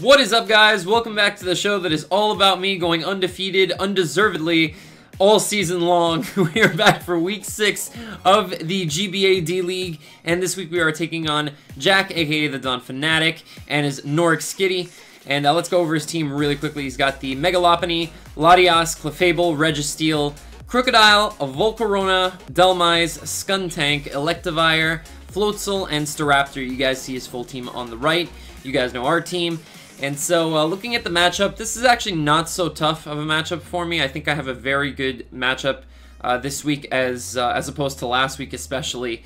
What is up, guys? Welcome back to the show that is all about me going undefeated, undeservedly, all season long. We are back for week 6 of the GBAD League, and this week we are taking on Jack, aka the Don Fanatic, and his Noric Skitty. And let's go over his team really quickly. He's got the Mega Lopunny, Latias, Clefable, Registeel, Krookodile, Volcarona, Dhelmise, Skuntank, Electivire, Floatzel, and Staraptor. You guys see his full team on the right. You guys know our team. And so, looking at the matchup, this is actually not so tough of a matchup for me. I think I have a very good matchup this week as opposed to last week, especially,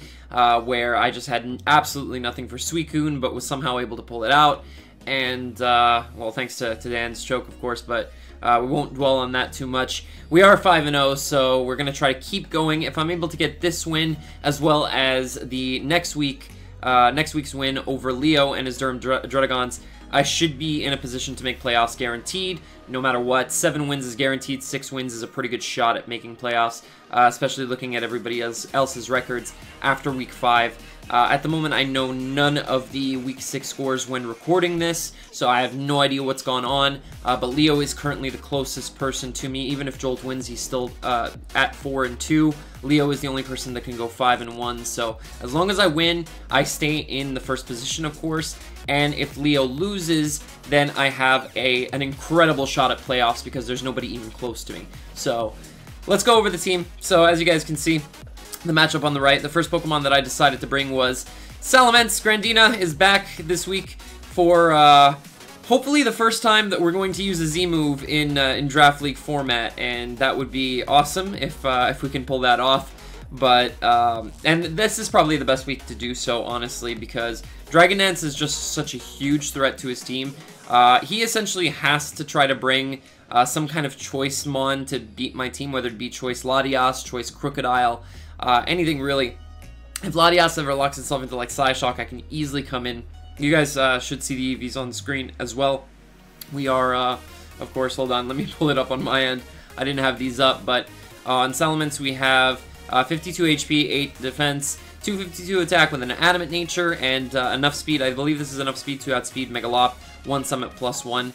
where I just had absolutely nothing for Suicune, but was somehow able to pull it out. And, well, thanks to Dan's choke, of course, but we won't dwell on that too much. We are 5-0, so we're going to try to keep going. If I'm able to get this win, as well as the next week's win over Leo and his Durham Dreadnoughts, I should be in a position to make playoffs guaranteed, no matter what. 7 wins is guaranteed, 6 wins is a pretty good shot at making playoffs, especially looking at everybody else's records after Week 5. At the moment, I know none of the Week 6 scores when recording this, so I have no idea what's gone on, but Leo is currently the closest person to me. Even if Jolt wins, he's still at 4-2. Leo is the only person that can go 5-1, so as long as I win, I stay in the first position, of course, and if Leo loses, then I have an incredible shot at playoffs because there's nobody even close to me. So let's go over the team. So as you guys can see, the matchup on the right, the first Pokemon that I decided to bring was Salamence. Grandina is back this week for hopefully the first time that we're going to use a Z move in Draft League format, and that would be awesome if we can pull that off. But and this is probably the best week to do so, honestly, because Dragon Dance is just such a huge threat to his team. He essentially has to try to bring some kind of choice mon to beat my team, whether it be choice Latias, choice Krookodile. Anything really. If Latias ever locks itself into like Psyshock, I can easily come in. You guys should see the EVs on the screen as well. We are, of course, hold on, let me pull it up on my end. I didn't have these up, but on Salamence we have 52 HP, 8 defense, 252 attack with an adamant nature, and enough speed. I believe this is enough speed to outspeed Megalop, 1 summit plus 1.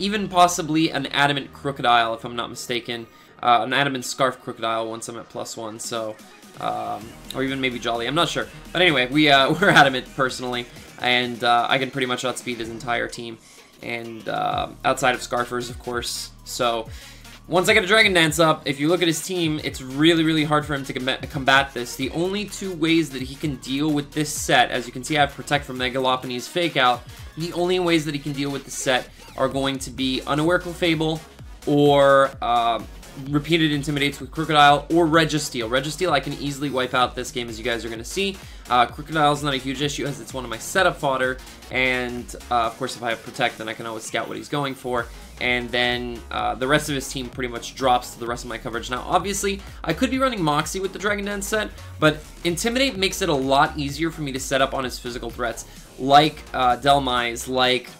Even possibly an adamant Krookodile, if I'm not mistaken. An Adamant Scarf Krookodile, 1 summit plus 1, so, or even maybe Jolly, I'm not sure. But anyway, we're Adamant, personally, and I can pretty much outspeed his entire team, and outside of Scarfers, of course. So, once I get a Dragon Dance up, if you look at his team, it's really, really hard for him to combat this. The only two ways that he can deal with this set, as you can see, I have Protect from Mega Lopunny's Fake Out. The only ways that he can deal with the set are going to be Unaware Clefable, or Repeated Intimidates with Krookodile, or Registeel. Registeel I can easily wipe out this game, as you guys are going to see. Krookodile's not a huge issue, as it's one of my setup fodder, and of course if I have Protect, then I can always scout what he's going for, and then the rest of his team pretty much drops to the rest of my coverage. Now obviously, I could be running Moxie with the Dragon Dance set, but Intimidate makes it a lot easier for me to set up on his physical threats, like Dhelmise, like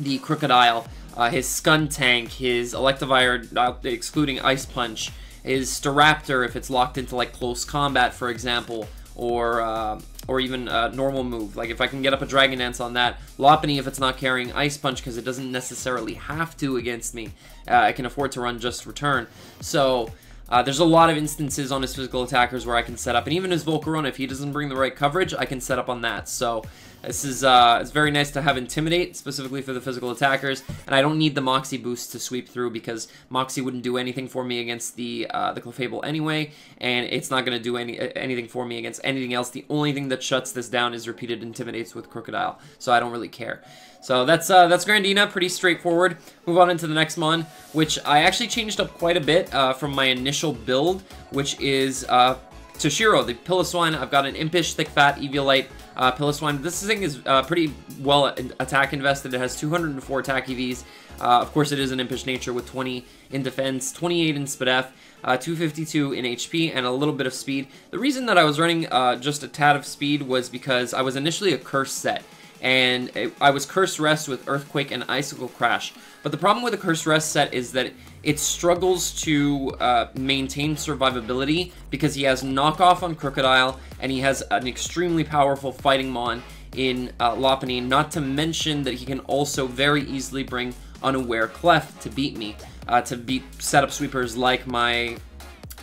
the Krookodile, his Skuntank, his Electivire, excluding Ice Punch, his Staraptor if it's locked into like close combat, for example, or even a normal move. Like if I can get up a Dragon Dance on that, Lopunny if it's not carrying Ice Punch because it doesn't necessarily have to against me. I can afford to run Just Return. So there's a lot of instances on his physical attackers where I can set up, and even his Volcarona, if he doesn't bring the right coverage, I can set up on that. So this is it's very nice to have Intimidate, specifically for the physical attackers, and I don't need the Moxie boost to sweep through because Moxie wouldn't do anything for me against the Clefable anyway, and it's not going to do anything for me against anything else. The only thing that shuts this down is Repeated Intimidates with Krookodile, so I don't really care. So that's Grandina, pretty straightforward. Move on into the next mon, which I actually changed up quite a bit from my initial build, which is Toshiro, the Piloswine. I've got an Impish, Thick Fat, Eviolite, Piloswine. This thing is pretty well attack invested. It has 204 attack EVs. Of course, it is an Impish nature with 20 in defense, 28 in SPDF, 252 in HP, and a little bit of speed. The reason that I was running just a tad of speed was because I was initially a Curse set, and I was Curse Rest with Earthquake and Icicle Crash. But the problem with the Curse Rest set is that it struggles to maintain survivability because he has Knockoff on Krookodile, and he has an extremely powerful Fighting Mon in Lopunny, not to mention that he can also very easily bring Unaware Clef to beat me, to beat setup sweepers like my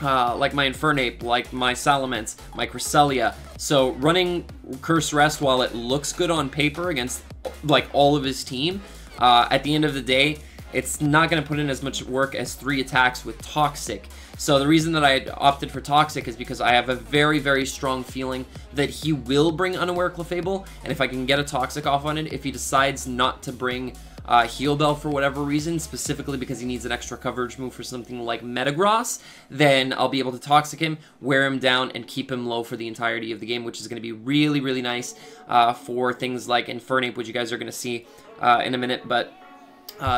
Infernape, like my Salamence, my Cresselia. So running Curse Rest, while it looks good on paper against like all of his team, at the end of the day, it's not going to put in as much work as 3 attacks with Toxic. So the reason that I opted for Toxic is because I have a very, very strong feeling that he will bring Unaware Clefable, and if I can get a Toxic off on it, if he decides not to bring Heal Bell for whatever reason, specifically because he needs an extra coverage move for something like Metagross, then I'll be able to Toxic him, wear him down, and keep him low for the entirety of the game, which is going to be really, really nice for things like Infernape, which you guys are going to see in a minute, but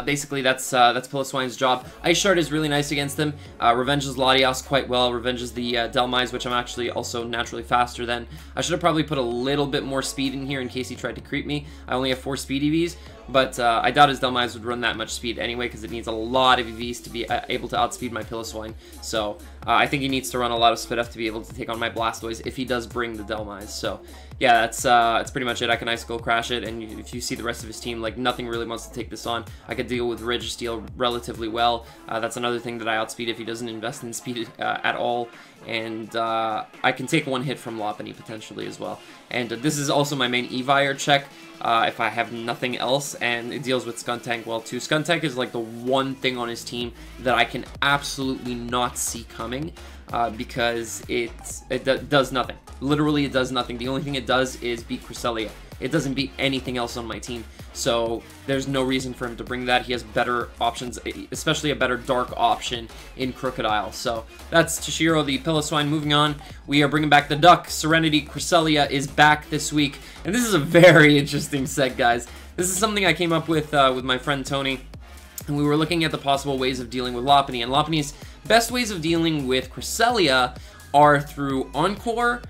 basically that's Piloswine's job. Ice Shard is really nice against him. Revenges Latias quite well. Revenges the Dhelmise, which I'm actually also naturally faster than. I should have probably put a little bit more speed in here in case he tried to creep me. I only have 4 speed EVs, but I doubt his Dhelmise would run that much speed anyway, because it needs a lot of EVs to be able to outspeed my Piloswine. So I think he needs to run a lot of speed up to be able to take on my Blastoise if he does bring the Dhelmise. So yeah, that's pretty much it. I can Icicle Crash it, and if you see the rest of his team, like, nothing really wants to take this on. I could deal with Registeel relatively well. That's another thing that I outspeed if he doesn't invest in speed at all. And I can take 1 hit from Lopunny potentially as well. And this is also my main Evire check if I have nothing else, and it deals with Skuntank well too. Skuntank is like the one thing on his team that I can absolutely not see coming because it does nothing. Literally, it does nothing. The only thing it does is beat Cresselia. It doesn't beat anything else on my team, so there's no reason for him to bring that. He has better options, especially a better dark option in Krookodile. So that's Toshiro the Piloswine. Moving on, we are bringing back the Duck. Serenity Cresselia is back this week, and this is a very interesting set, guys. This is something I came up with my friend Tony, and we were looking at the possible ways of dealing with Lopunny, and Lopunny's best ways of dealing with Cresselia are through Encore,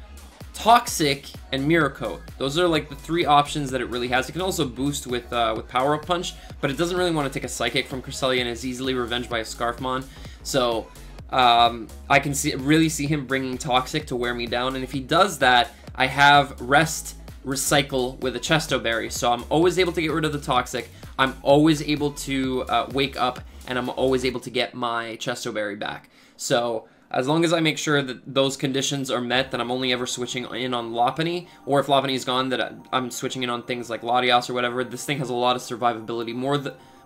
Toxic, and Miracle. Those are like the 3 options that it really has. It can also boost with Power Up Punch, but it doesn't really want to take a Psychic from Cresselia and is easily revenged by a Scarfmon. So I can really see him bringing Toxic to wear me down, and if he does that, I have Rest, Recycle with a Chesto Berry, so I'm always able to get rid of the Toxic. I'm always able to wake up, and I'm always able to get my Chesto Berry back. So as long as I make sure that those conditions are met, then I'm only ever switching in on Lopunny, or if Lopunny is gone, that I'm switching in on things like Latias or whatever. This thing has a lot of survivability,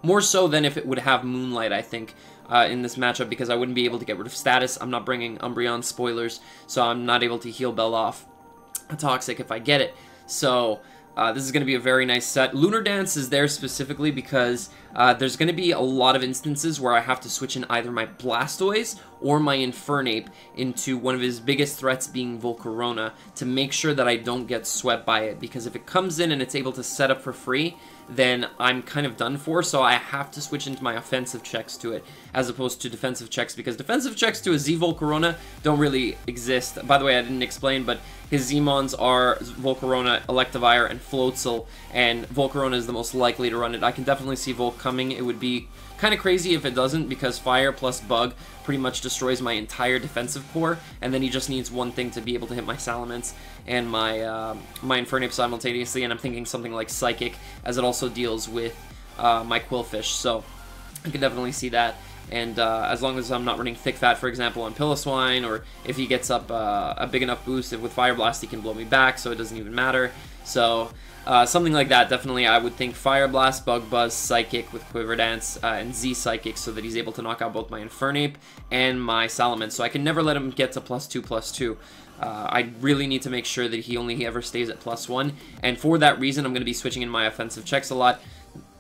more so than if it would have Moonlight, I think, in this matchup, because I wouldn't be able to get rid of status. I'm not bringing Umbreon, spoilers, so I'm not able to Heal Bell off a Toxic if I get it. So this is going to be a very nice set. Lunar Dance is there specifically because there's going to be a lot of instances where I have to switch in either my Blastoise or my Infernape into one of his biggest threats being Volcarona to make sure that I don't get swept by it, because if it comes in and it's able to set up for free, then I'm kind of done for, so I have to switch into my offensive checks to it as opposed to defensive checks, because defensive checks to a Z Volcarona don't really exist. By the way, I didn't explain, but his Zmons are Volcarona, Electivire, and Floatzel, and Volcarona is the most likely to run it. I can definitely see Volcarona coming. It would be kind of crazy if it doesn't, because fire plus bug pretty much destroys my entire defensive core, and then he just needs one thing to be able to hit my Salamence and my my Infernape simultaneously, and I'm thinking something like Psychic, as it also deals with my Quillfish, so I can definitely see that. And as long as I'm not running Thick Fat, for example, on Piloswine, or if he gets up a big enough boost, if with Fire Blast he can blow me back, so it doesn't even matter. So something like that, definitely I would think Fire Blast, Bug Buzz, Psychic with Quiver Dance, and Z Psychic, so that he's able to knock out both my Infernape and my Salamence. So I can never let him get to +2/+2. I really need to make sure that he only ever stays at +1, and for that reason I'm going to be switching in my offensive checks a lot,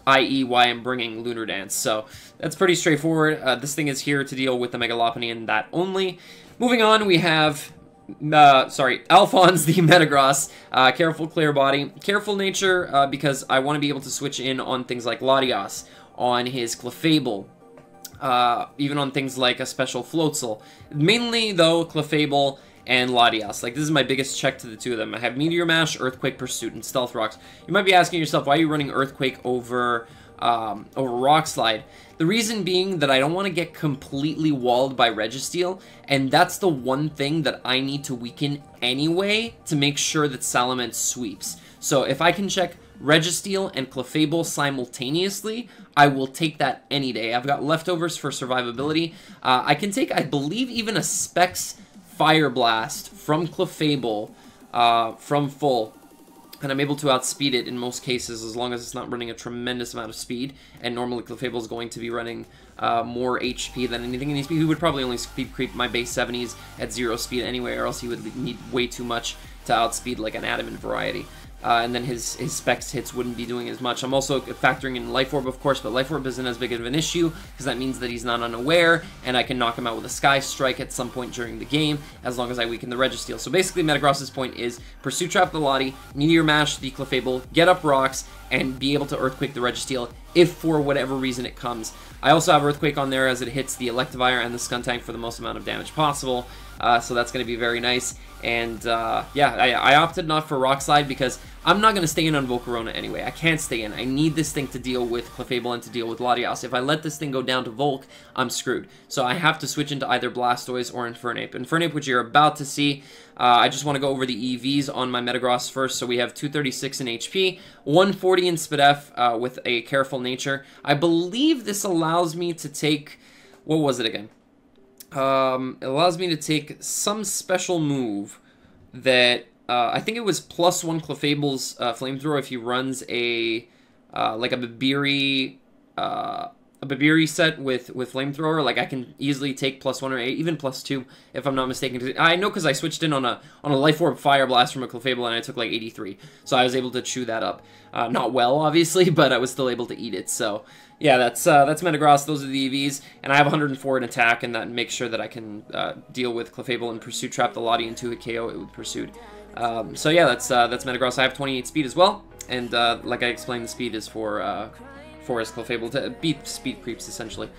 i.e. why I'm bringing Lunar Dance. So that's pretty straightforward. This thing is here to deal with the Mega Lopunny and that only. Moving on, we have Alphonse the Metagross. Careful Clear Body. Careful Nature because I want to be able to switch in on things like Latias, on his Clefable, even on things like a special Floatzel. Mainly, though, Clefable and Latias. Like, this is my biggest check to the two of them. I have Meteor Mash, Earthquake, Pursuit, and Stealth Rocks. You might be asking yourself, why are you running Earthquake over over Rock Slide? The reason being that I don't want to get completely walled by Registeel, and that's the one thing that I need to weaken anyway to make sure that Salamence sweeps. So if I can check Registeel and Clefable simultaneously, I will take that any day. I've got leftovers for survivability. I can take, I believe, even a Specs Fire Blast from Clefable from full, and I'm able to outspeed it in most cases as long as it's not running a tremendous amount of speed, and normally Clefable is going to be running more HP than anything in HP. He would probably only speed creep my base 70s at 0 speed anyway, or else he would need way too much to outspeed like an Adamant variety. And then his Specs hits wouldn't be doing as much. I'm also factoring in Life Orb, of course, but Life Orb isn't as big of an issue because that means that he's not unaware, and I can knock him out with a Sky Strike at some point during the game as long as I weaken the Registeel. So basically, Metagross's point is Pursuit Trap the Lottie, Meteor Mash the Clefable, get up rocks, and be able to Earthquake the Registeel if for whatever reason it comes. I also have Earthquake on there as it hits the Electivire and the Skuntank for the most amount of damage possible, so that's going to be very nice. And yeah, I opted not for Rock Slide because I'm not going to stay in on Volcarona anyway. I can't stay in. I need this thing to deal with Clefable and to deal with Latias. If I let this thing go down to Volk, I'm screwed. So I have to switch into either Blastoise or Infernape. Infernape, which you're about to see, I just want to go over the EVs on my Metagross first. So we have 236 in HP, 140 in Spidef with a Careful Nature. I believe this allows me to take... what was it again? It allows me to take some special move that... I think it was +1 Clefable's Flamethrower if he runs a like a Babiri set with Flamethrower. Like I can easily take +1 or even +2 if I'm not mistaken. I know because I switched in on a Life Orb Fire Blast from a Clefable and I took like 83, so I was able to chew that up. Not well, obviously, but I was still able to eat it. So yeah, that's Metagross. Those are the EVs, and I have 104 in attack, and that makes sure that I can deal with Clefable and Pursuit Trap the Lottie into a KO it with Pursuit. So yeah, that's Metagross. I have 28 speed as well, and like I explained, the speed is for his Clefable to beat speed creeps essentially.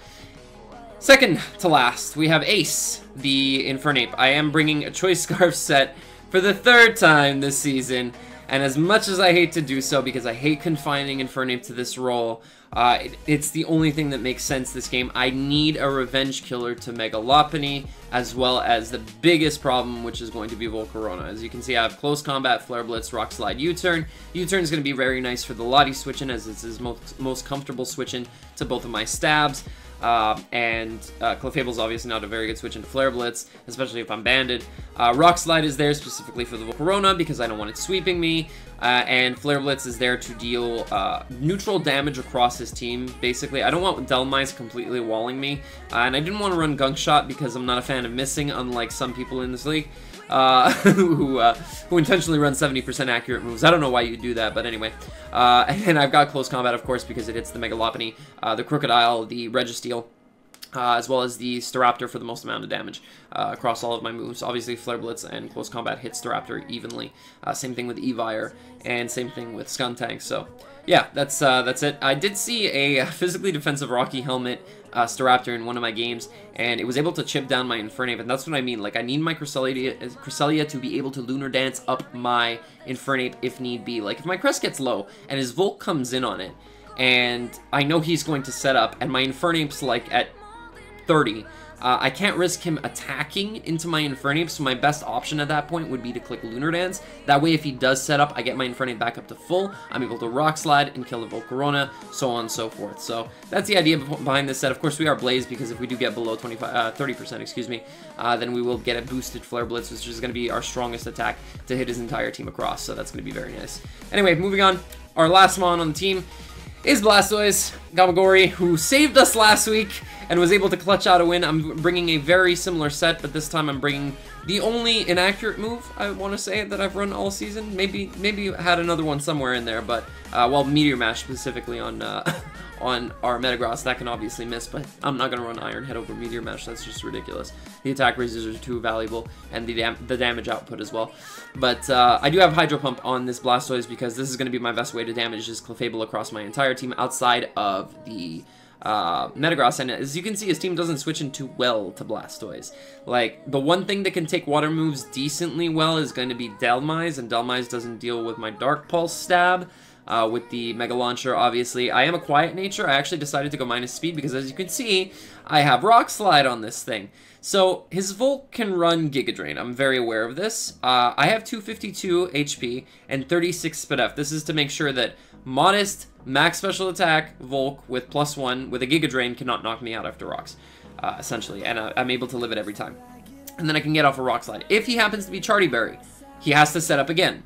Second to last, we have Ace, the Infernape. I am bringing a Choice Scarf set for the third time this season, and as much as I hate to do so because I hate confining Infernape to this role, it's the only thing that makes sense this game. I need a revenge killer to Mega Lopunny, as well as the biggest problem, which is going to be Volcarona. As you can see, I have Close Combat, Flare Blitz, Rock Slide, U-Turn. U-Turn is going to be very nice for the Lottie switch-in, as it's his most comfortable switch-in to both of my stabs. And Clefable's obviously not a very good switch into Flare Blitz, especially if I'm banded. Rock Slide is there specifically for the Volcarona because I don't want it sweeping me, and Flare Blitz is there to deal neutral damage across his team, basically. I don't want Dhelmise completely walling me, and I didn't want to run Gunk Shot because I'm not a fan of missing, unlike some people in this league. Who intentionally runs 70% accurate moves. I don't know why you do that, but anyway. And I've got Close Combat, of course, because it hits the Mega Lopunny, the Krookodile, the Registeel, as well as the Staraptor for the most amount of damage across all of my moves. Obviously, Flare Blitz and Close Combat hit Staraptor evenly. Same thing with Evire, and same thing with Skuntank. So, yeah, that's it. I did see a physically defensive Rocky Helmet Staraptor in one of my games, and it was able to chip down my Infernape, and that's what I mean. Like, I need my Cresselia to be able to Lunar Dance up my Infernape if need be. Like, if my Crest gets low, and his Volk comes in on it, and I know he's going to set up, and my Infernape's, like, at 30, I can't risk him attacking into my Infernape, so my best option at that point would be to click Lunar Dance. That way, if he does set up, I get my Infernape back up to full, I'm able to Rock Slide and kill the Volcarona, so on and so forth. So that's the idea behind this set. Of course, we are Blaze, because if we do get below 30%, excuse me, then we will get a boosted Flare Blitz, which is going to be our strongest attack to hit his entire team across, so that's going to be very nice. Anyway, moving on, our last mon on the team is Blastoise, Gamagori, who saved us last week and was able to clutch out a win. I'm bringing a very similar set, but this time I'm bringing the only inaccurate move, I want to say, that I've run all season. Maybe had another one somewhere in there, but, well, Meteor Mash specifically on our Metagross. That can obviously miss, but I'm not going to run Iron Head over Meteor Mash. That's just ridiculous. The attack raises are too valuable, and the damage output as well. But I do have Hydro Pump on this Blastoise because this is going to be my best way to damage this Clefable across my entire team outside of the Metagross. And as you can see, his team doesn't switch in too well to Blastoise. Like, the one thing that can take water moves decently well is going to be Dhelmise, and Dhelmise doesn't deal with my Dark Pulse stab. with the Mega Launcher, obviously. I am a quiet nature. I actually decided to go minus speed because, as you can see, I have Rock Slide on this thing. So his Volt can run Giga Drain. I'm very aware of this. I have 252 HP and 36 SpDef. This is to make sure that Modest, max special attack, Volk with +1 with a Giga Drain cannot knock me out after rocks, essentially. And I'm able to live it every time. And then I can get off a Rock Slide. If he happens to be Chartyberry, he has to set up again,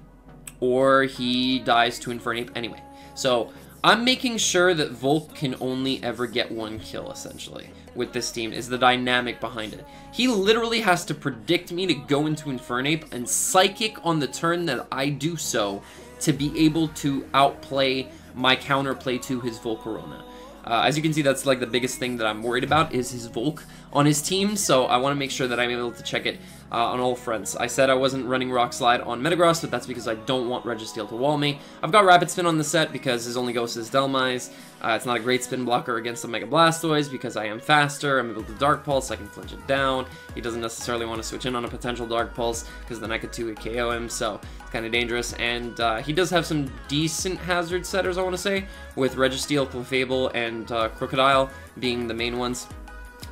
or he dies to Infernape anyway. So I'm making sure that Volk can only ever get one kill, essentially, with this team, is the dynamic behind it. He literally has to predict me to go into Infernape and Psychic on the turn that I do so to be able to outplay my counterplay to his Volcarona. As you can see, that's like the biggest thing that I'm worried about, is his Volk on his team, so I want to make sure that I'm able to check it on all fronts. I said I wasn't running Rock Slide on Metagross, but that's because I don't want Registeel to wall me. I've got Rapid Spin on the set because his only ghost is Dhelmise. It's not a great spin blocker against the Mega Blastoise because I am faster. I'm able to Dark Pulse, I can flinch it down. He doesn't necessarily want to switch in on a potential Dark Pulse because then I could 2-hit KO him, so it's kind of dangerous. And he does have some decent hazard setters, I want to say, with Registeel, Clefable, and Krookodile being the main ones.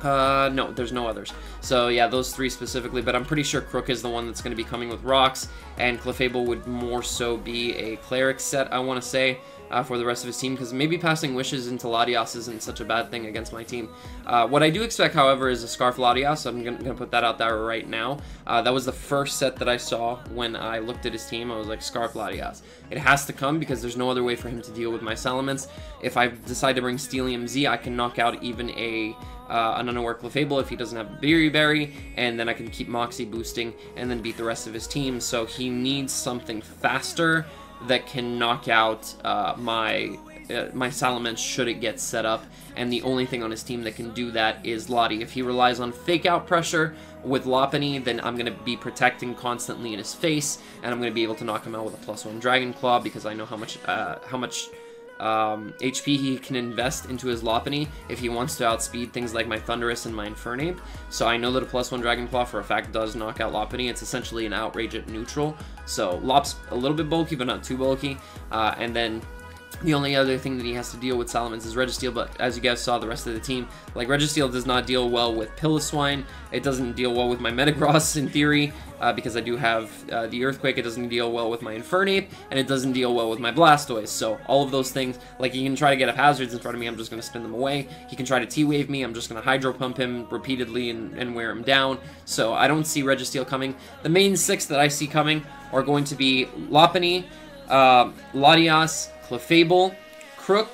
No, there's no others. So yeah, those three specifically, but I'm pretty sure Crook is the one that's going to be coming with rocks, and Clefable would more so be a Cleric set, I want to say, for the rest of his team, because maybe passing Wishes into Latias isn't such a bad thing against my team. What I do expect, however, is a Scarf Latias, so I'm going to put that out there right now. That was the first set that I saw when I looked at his team. I was like, Scarf Latias. It has to come because there's no other way for him to deal with my Salamence. If I decide to bring Steelium Z, I can knock out even an Unaware Clefable if he doesn't have Berry Berry, and then I can keep Moxie boosting and then beat the rest of his team. So he needs something faster that can knock out my Salamence should it get set up, and the only thing on his team that can do that is Lottie. If he relies on fake out pressure with Lopunny, then I'm going to be protecting constantly in his face, and I'm going to be able to knock him out with a +1 Dragon Claw because I know how much HP he can invest into his Lopunny if he wants to outspeed things like my Thundurus and my Infernape. So I know that a +1 Dragon Claw for a fact does knock out Lopunny. It's essentially an outrage at neutral. So Lop's a little bit bulky, but not too bulky. And then the only other thing that he has to deal with Salamence is Registeel, but as you guys saw, the rest of the team, like Registeel does not deal well with Piloswine. It doesn't deal well with my Metagross in theory, because I do have the Earthquake. It doesn't deal well with my Infernape, and it doesn't deal well with my Blastoise. So all of those things, like he can try to get up hazards in front of me, I'm just going to spin them away. He can try to T-Wave me, I'm just going to Hydro Pump him repeatedly and wear him down. So I don't see Registeel coming. The main six that I see coming are going to be Lopunny, Latias, Clefable, Crook,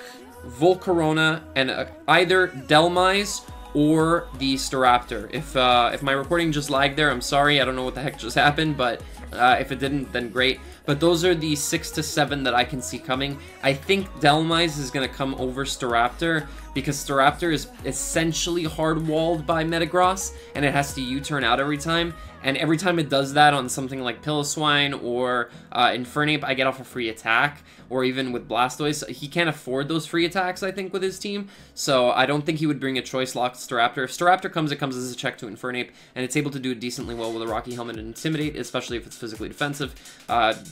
Volcarona, and either Dhelmise or the Staraptor. If my recording just lagged there, I'm sorry. I don't know what the heck just happened, but if it didn't, then great. But those are the 6 to 7 that I can see coming. I think Dhelmise is going to come over Staraptor because Staraptor is essentially hard-walled by Metagross, and it has to U-turn out every time. And every time it does that on something like Piloswine or Infernape, I get off a free attack, or even with Blastoise. He can't afford those free attacks, I think, with his team, so I don't think he would bring a Choice-locked Staraptor. If Staraptor comes, it comes as a check to Infernape, and it's able to do decently well with a Rocky Helmet and Intimidate, especially if it's physically defensive.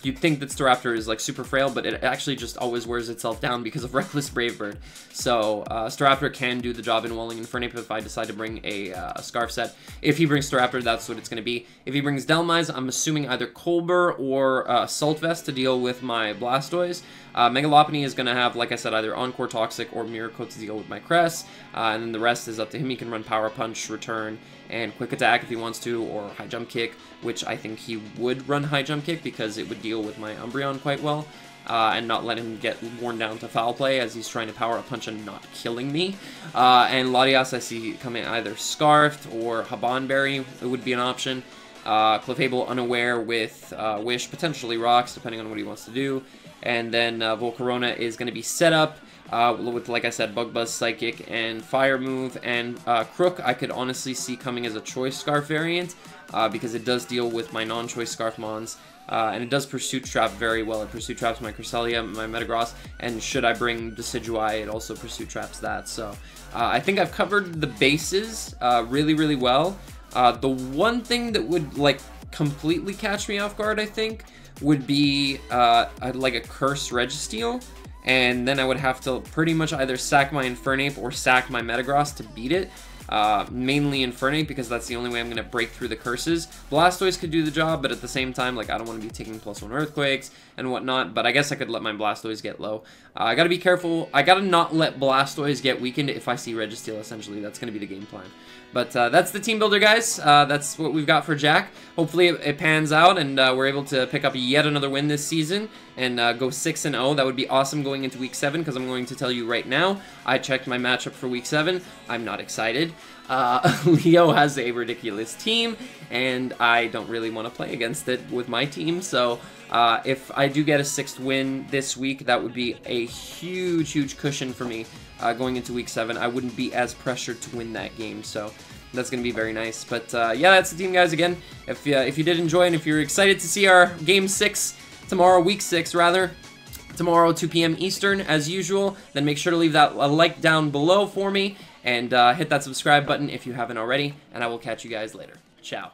You'd think that Staraptor is, like, super frail, but it actually just always wears itself down because of Reckless Brave Bird. So Staraptor can do the job in walling Infernape if I decide to bring a Scarf set. If he brings Staraptor, that's what it's going to be. If he brings Dhelmise, I'm assuming either Colbur or Assault Vest to deal with my Blastoise. Mega Lopunny is going to have, like I said, either Encore Toxic or Mirror Coat to deal with my Cress. And then the rest is up to him. He can run Power Punch, Return, and Quick Attack if he wants to, or High Jump Kick, which I think he would run High Jump Kick because it would deal with my Umbreon quite well. And not let him get worn down to foul play as he's trying to power up punch and not killing me. And Latias I see coming either Scarfed or Habanberry, it would be an option. Clefable Unaware with Wish, potentially Rocks, depending on what he wants to do. And then Volcarona is going to be set up with, like I said, Bug Buzz, Psychic, and Fire Move. And Crook I could honestly see coming as a Choice Scarf variant because it does deal with my non-Choice Scarf mons. And it does Pursuit Trap very well. It Pursuit Traps my Cresselia, my Metagross, and should I bring Decidueye, it also Pursuit Traps that. So I think I've covered the bases really, really well. The one thing that would like completely catch me off guard, I think, would be like a Curse Registeel. and then I would have to pretty much either sack my Infernape or sack my Metagross to beat it. Mainly Infernape, because that's the only way I'm going to break through the curses. Blastoise could do the job, but at the same time, like, I don't want to be taking +1 Earthquakes and whatnot, but I guess I could let my Blastoise get low. I got to be careful. I got to not let Blastoise get weakened if I see Registeel, essentially. That's going to be the game plan. But that's the team builder, guys. That's what we've got for Jack. Hopefully it pans out and we're able to pick up yet another win this season and go 6-0. That would be awesome going into Week 7, because I'm going to tell you right now, I checked my matchup for Week 7. I'm not excited. Leo has a ridiculous team, and I don't really want to play against it with my team, so if I do get a 6th win this week, that would be a huge, huge cushion for me going into Week 7. I wouldn't be as pressured to win that game, so that's going to be very nice. But yeah, that's the team, guys. Again, if you did enjoy and if you're excited to see our Game 6 tomorrow, Week 6 rather, tomorrow 2 p.m. Eastern as usual, then make sure to leave that a like down below for me. And hit that subscribe button if you haven't already, and I will catch you guys later. Ciao.